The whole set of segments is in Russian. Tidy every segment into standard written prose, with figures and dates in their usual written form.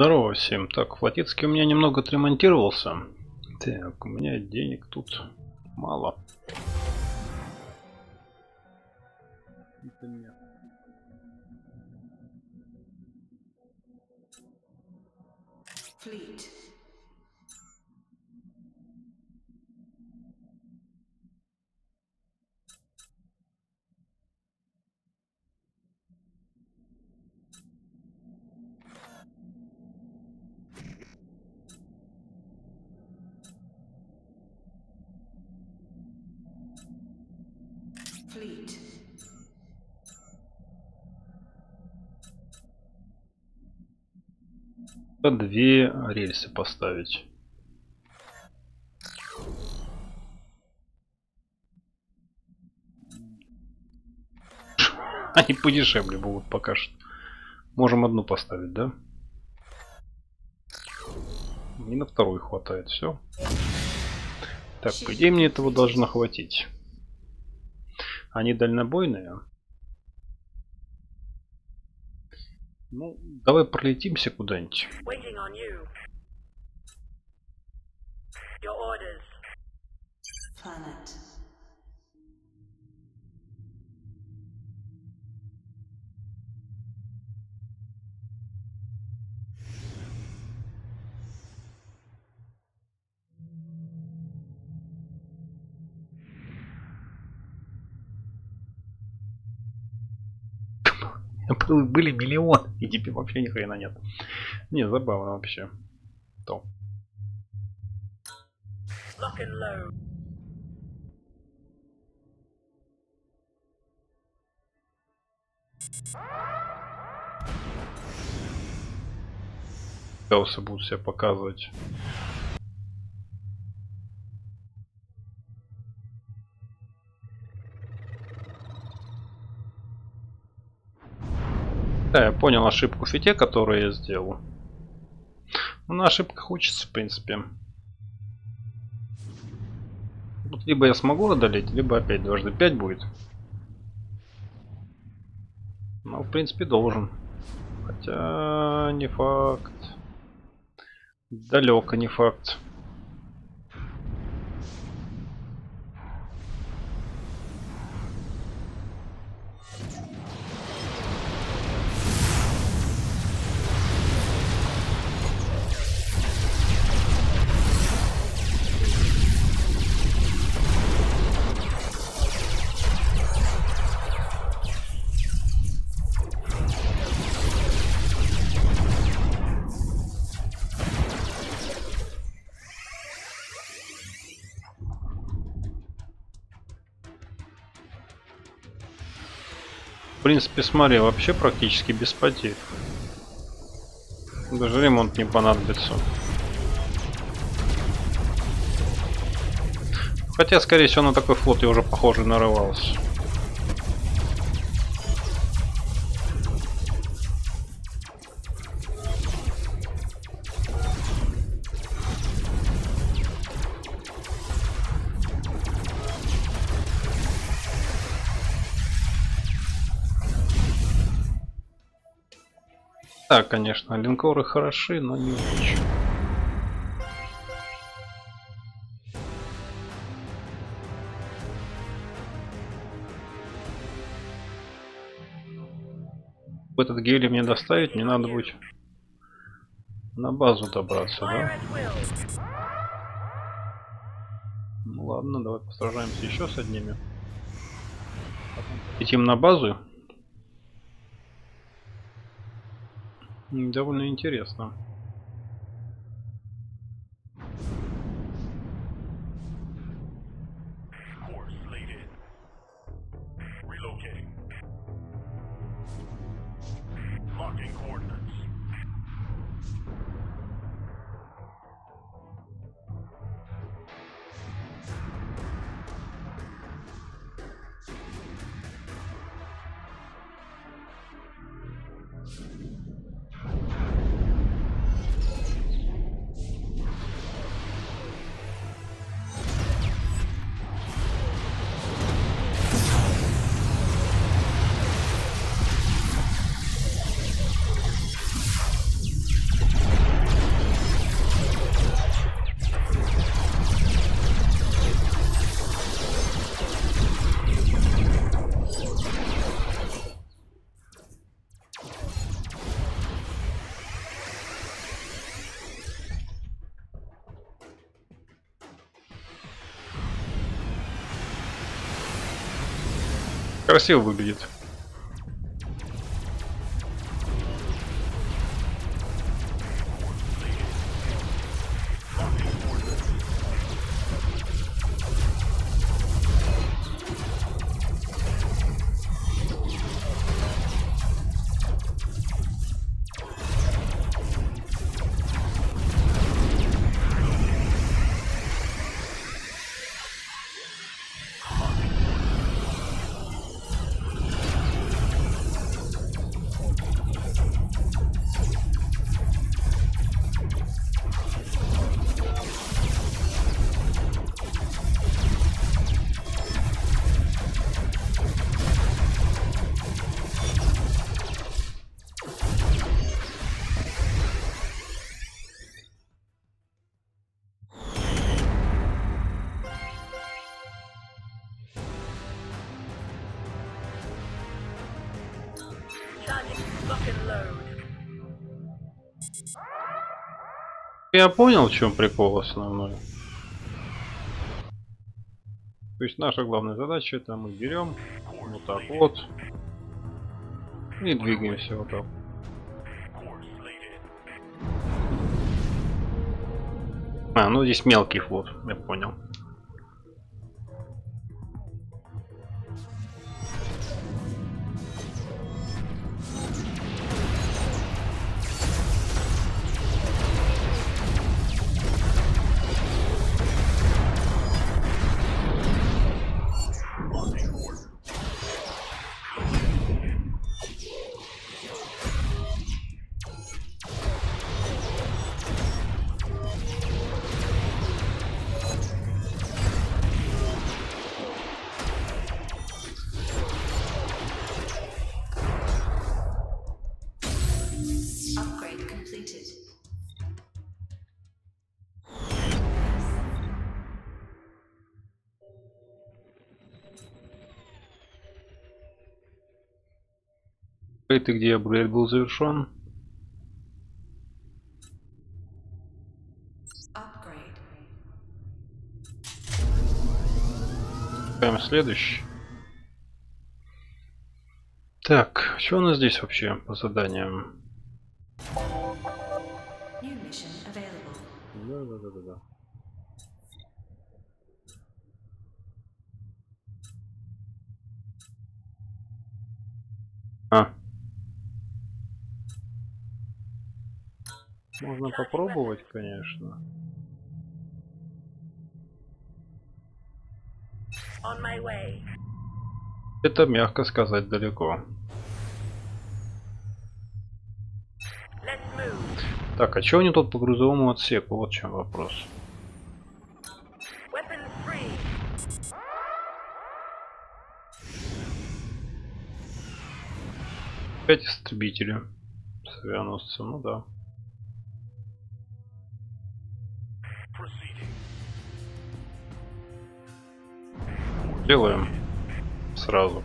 Здорово всем. Так, Флотецкий у меня немного отремонтировался. Так, у меня денег тут мало. Две рельсы поставить. Они подешевле будут пока что. Можем одну поставить, да? И на вторую хватает, все. Так, по идее мне этого должно хватить. Они дальнобойные. Ну, давай пролетимся куда-нибудь. Были миллион, и теперь вообще ни хрена нет. Не, забавно вообще. То. Гаусы будут себя показывать. Да, я понял ошибку в фите, которую я сделал. Ну, на ошибках учится, в принципе. Вот либо я смогу одолеть, либо опять 2×5 будет. Ну, в принципе, должен. Хотя не факт. Далеко не факт. В принципе, смотри, вообще практически без потерь. Даже ремонт не понадобится. Хотя, скорее всего, на такой флот я уже, похоже, нарывался. Да, конечно, линкоры хороши, но не очень. Этот гелий мне доставить не надо будет. На базу добраться, да? Ну ладно, давай посражаемся еще с одними. Идем на базу. Довольно интересно. Красиво выглядит. Я понял, в чем прикол основной. То есть наша главная задача — это мы берем вот так вот и двигаемся вот так. А, ну здесь мелкий флот, я понял. И где апгрейд был завершен? Прямо следующий. Так, что у нас здесь вообще по заданиям? Да. А. Можно попробовать, конечно. Это, мягко сказать, далеко. Так, а чего не тут по грузовому отсеку? Вот в чем вопрос. Опять истребители с авианосцем, ну да. Делаем сразу.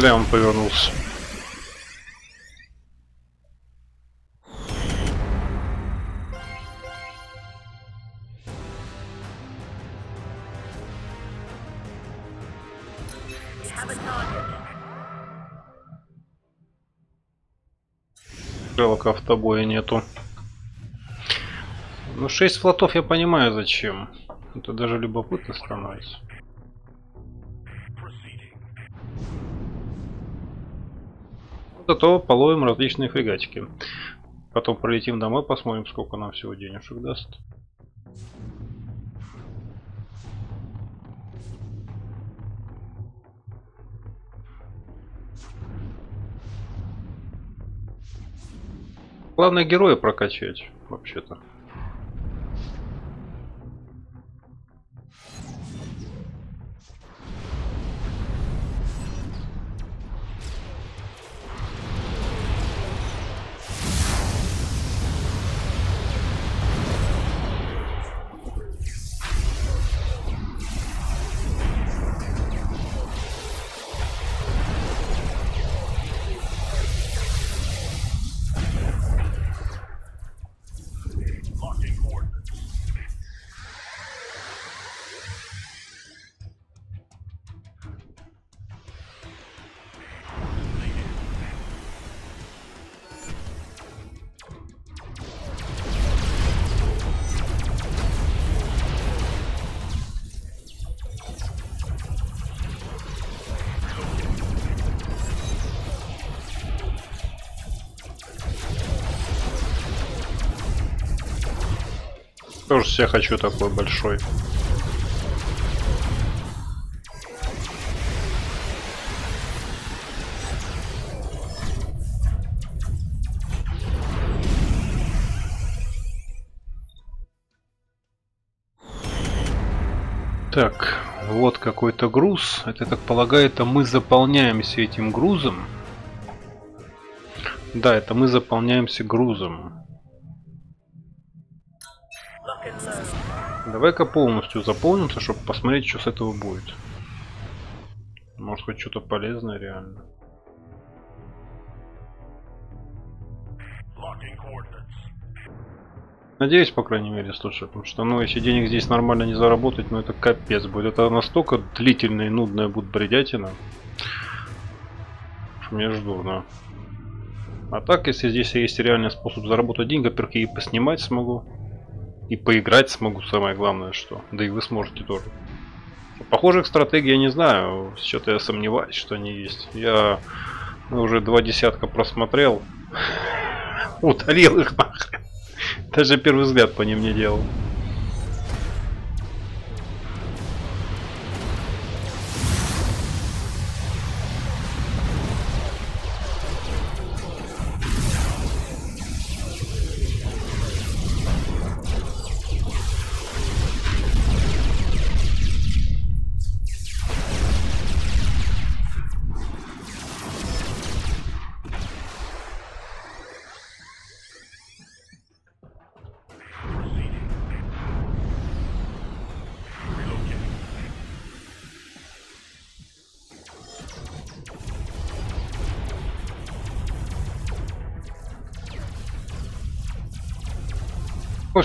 Зря он повернулся. Жалко, автобоя нету. Ну, 6 флотов, я понимаю, зачем. Это даже любопытно становится. Зато половим различные фрегатики. Потом пролетим домой, посмотрим, сколько нам всего денежек даст. Главное, героя прокачать, вообще-то. Тоже себе хочу такой большой. Так, вот какой-то груз. Это, так полагаю, это мы заполняемся этим грузом. Да, это мы заполняемся грузом. Давай-ка полностью заполнимся, чтобы посмотреть, что с этого будет. Может, хоть что-то полезное реально. Надеюсь, по крайней мере, слушай, потому что, ну, если денег здесь нормально не заработать, ну, это капец будет. Это настолько длительная и нудная будет бредятина. Мне жду, да. А так, если здесь есть реальный способ заработать деньги, во-первых, и поснимать смогу. И поиграть смогу, самое главное, что. Да и вы сможете тоже. Похожих стратегий я не знаю. Что-то я сомневаюсь, что они есть. Я уже 20 просмотрел. Удалил их нахрен. Даже первый взгляд по ним не делал.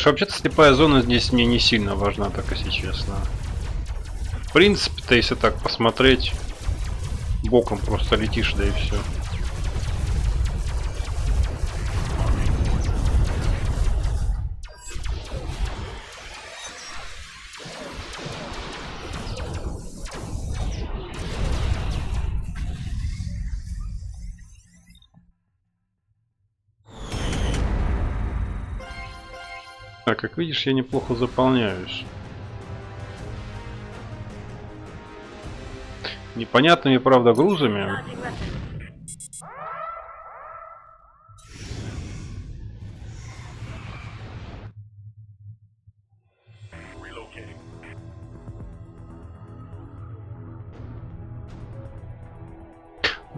Вообще-то слепая зона здесь мне не сильно важна, так если честно. В принципе-то, если так посмотреть, боком просто летишь, да и все. Так, как видишь, я неплохо заполняюсь. Непонятными, правда, грузами.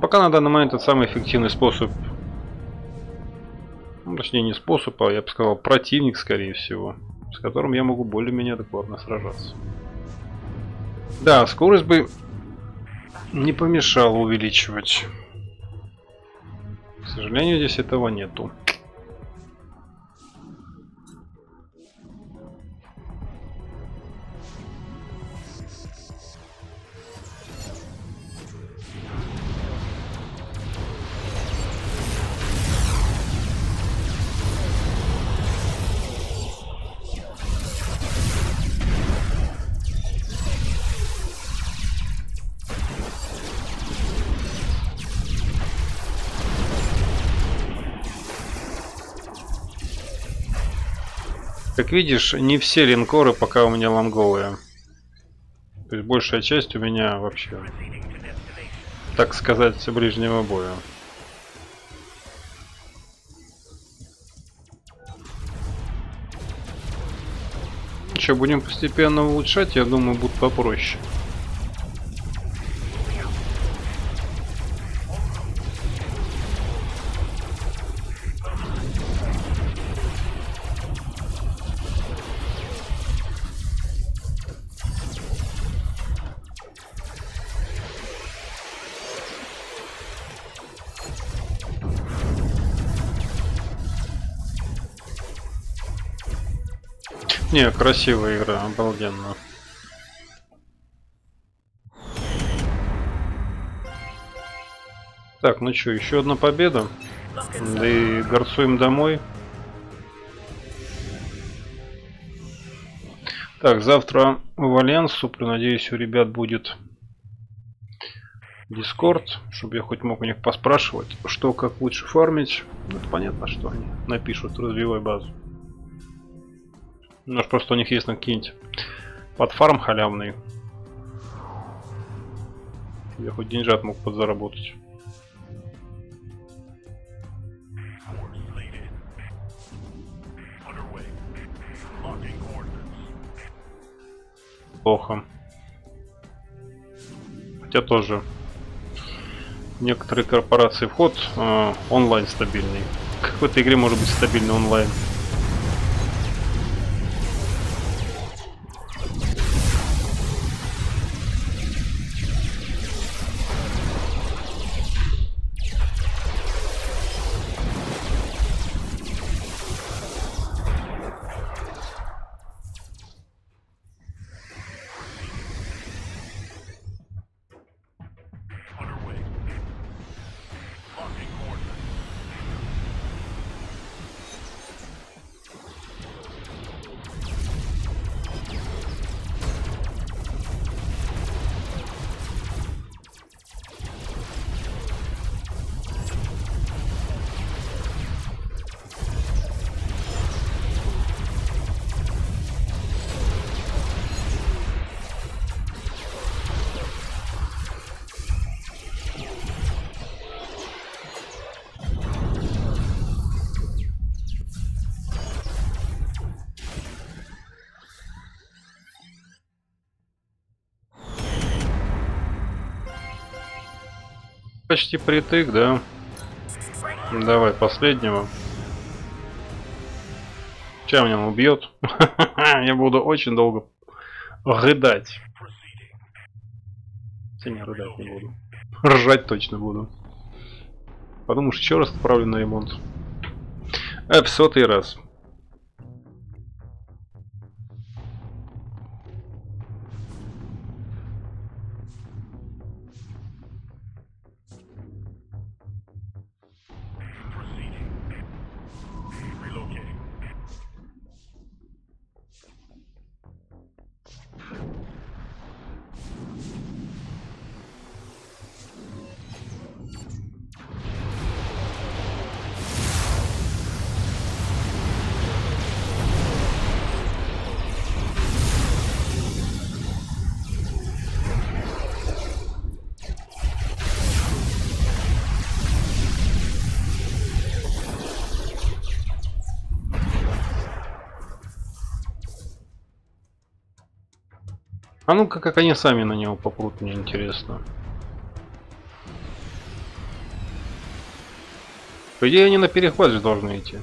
Пока на данный момент это самый эффективный способ. Точнее, не способ, а я бы сказал, противник, скорее всего, с которым я могу более-менее адекватно сражаться. Да, скорость бы не помешала увеличивать. К сожалению, здесь этого нету. Как видишь, не все линкоры пока у меня лонговые. То есть большая часть у меня вообще, так сказать, ближнего боя. Еще будем постепенно улучшать, я думаю, будет попроще. Не, красивая игра, обалденно. Так, ну что, еще одна победа. Да и горцуем домой. Так, завтра в Альянс, надеюсь, у ребят будет Дискорд, чтобы я хоть мог у них поспрашивать, что как лучше фармить. Ну, это понятно, что они напишут, развивай базу. Ну, просто у них есть какие-нибудь подфарм халявный. Я хоть деньжат мог подзаработать. Плохо. Хотя тоже некоторые корпорации вход онлайн стабильный. Как в этой игре может быть стабильный онлайн? Почти притык, да? Давай последнего. Чем меня убьет? Я буду очень долго рыдать. Я не рыдать не буду. Ржать точно буду. Потому что еще раз отправлю на ремонт. В 100-й раз. А ну-ка, как они сами на него попрут, мне интересно. По идее, они на перехват же должны идти.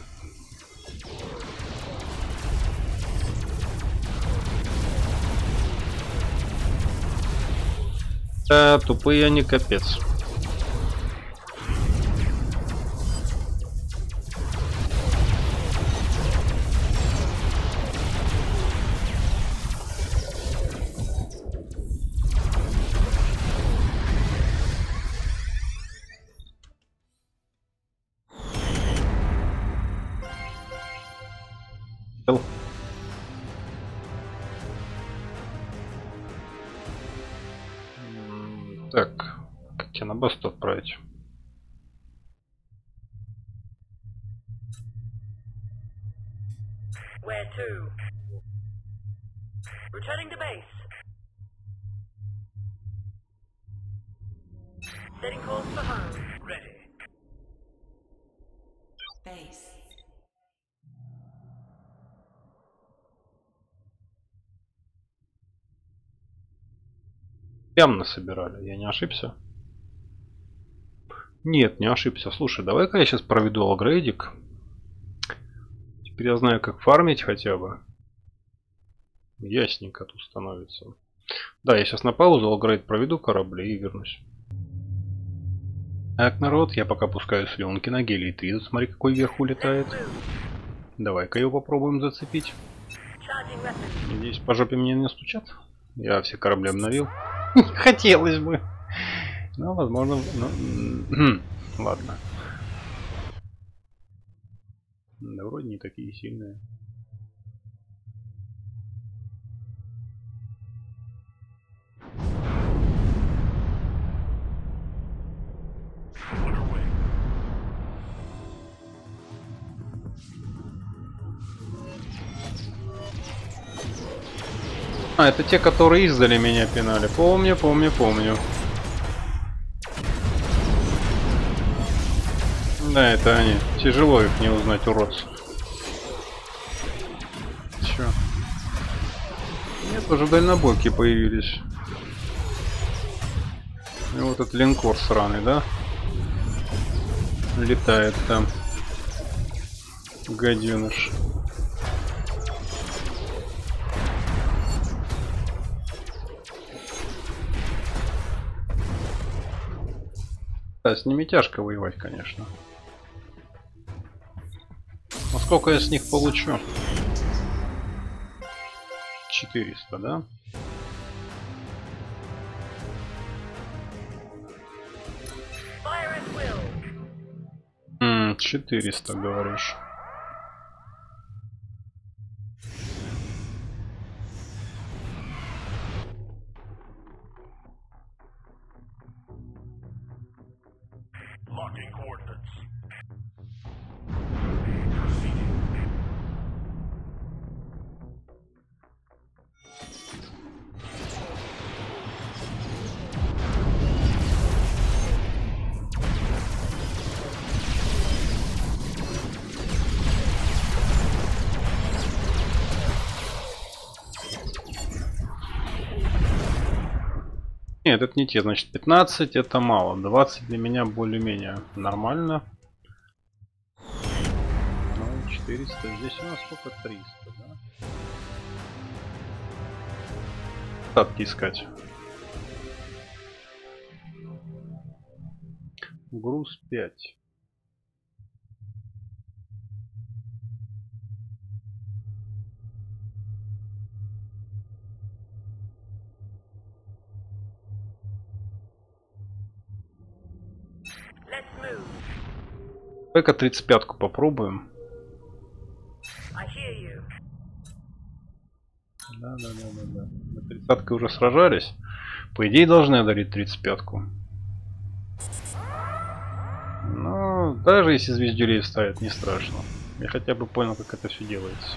Да, тупые они, капец. Так, как тебя на басту отправить? Where to? Returning to base. Setting course for home. Ready. Base. Явно собирали, я не ошибся? Нет, не ошибся. Слушай, давай-ка я сейчас проведу апгрейдик. Теперь я знаю, как фармить хотя бы. Ясненько тут становится. Да, я сейчас на паузу апгрейд проведу корабли и вернусь. Так, народ, я пока пускаю слюнки на гелий 3. Смотри, какой вверху летает. Давай-ка его попробуем зацепить. Надеюсь, по жопе мне не стучат. Я все корабли обновил. Хотелось бы. Но, возможно... Ладно. Да вроде не такие сильные. А, это те, которые издали меня пинали. Помню, помню, помню. Да, это они. Тяжело их не узнать, уродцев. Чё? Нет, уже дальнобойки появились. И вот этот линкор сраный, да? Летает там. Гаденыш. Да, с ними тяжко воевать, конечно. А сколько я с них получу? 400, да? Ммм, 400, говоришь. Нет, это не те, значит 15 это мало, 20 для меня более-менее нормально. Ну, 400, здесь у нас сколько, 300, да? Остатки искать. Груз 5. Давай-ка 35-ку попробуем. Да. На 30-ке уже сражались. По идее, должны одарить 35-ку. Но даже если звездюлей ставят, не страшно. Я хотя бы понял, как это все делается.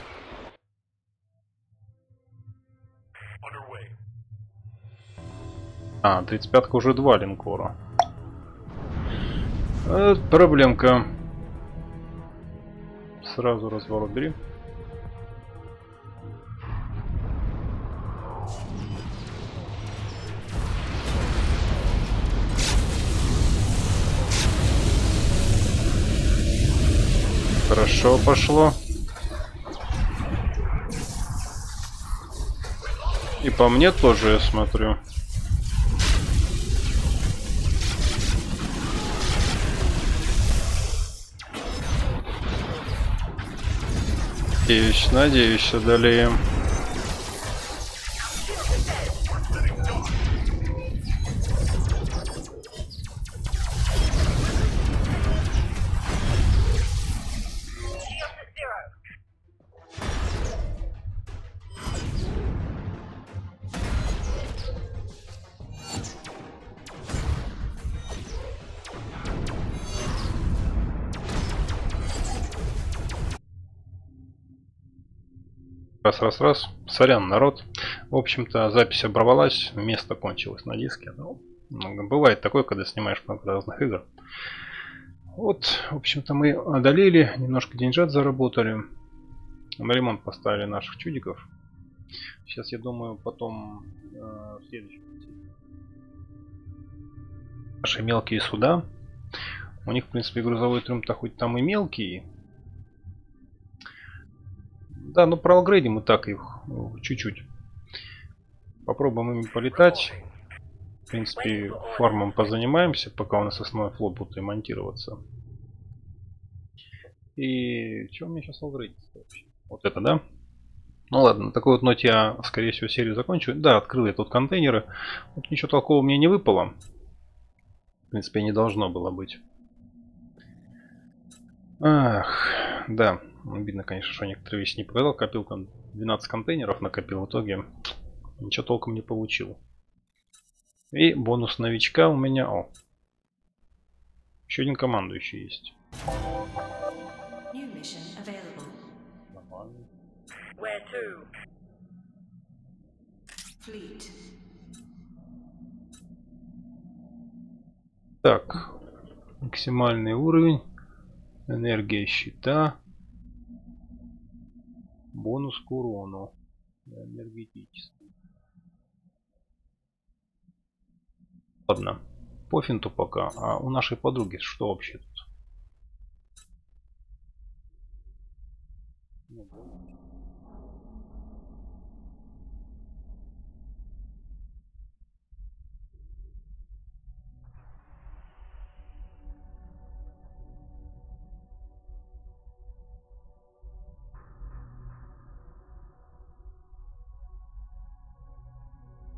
А, 35-ка уже 2 линкора. Проблемка. Сразу разворот бери. Хорошо пошло. И по мне тоже, я смотрю. Надеюсь, одолеем. Раз. Сорян, народ. В общем-то, запись оборвалась, место кончилось на диске. Ну, бывает такое, когда снимаешь много разных игр. Вот, в общем-то, мы одолели, немножко деньжат заработали. На ремонт поставили наших чудиков. Сейчас, я думаю, потом следующий. Наши мелкие суда. У них, в принципе, грузовой трюм-то хоть там и мелкий. Да, ну проапгрейдим и так их чуть-чуть. Попробуем ими полетать. В принципе, фармом позанимаемся, пока у нас основной флот будет ремонтироваться. И что мне сейчас апгрейдить вообще? Вот это, да? Ну ладно, на такой вот ноте я, скорее всего, серию закончу. Да, открыл я тут контейнеры. Вот ничего толкового мне не выпало. В принципе, не должно было быть. Ах, да. Обидно, конечно, что некоторые вещи не показал. Копил там 12 контейнеров, накопил. В итоге ничего толком не получил. И бонус новичка у меня... О! Еще один командующий есть. Так. Максимальный уровень. Энергия щита. Бонус к урону. Энергетический. Ладно. По финту пока. А у нашей подруги что вообще тут?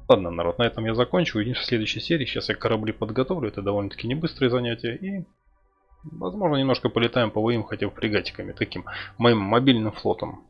Ладно, народ, на этом я закончу. Увидимся в следующей серии. Сейчас я корабли подготовлю. Это довольно-таки небыстрые занятия. И, возможно, немножко полетаем, повоюем хотя бы фрегатиками. Таким моим мобильным флотом.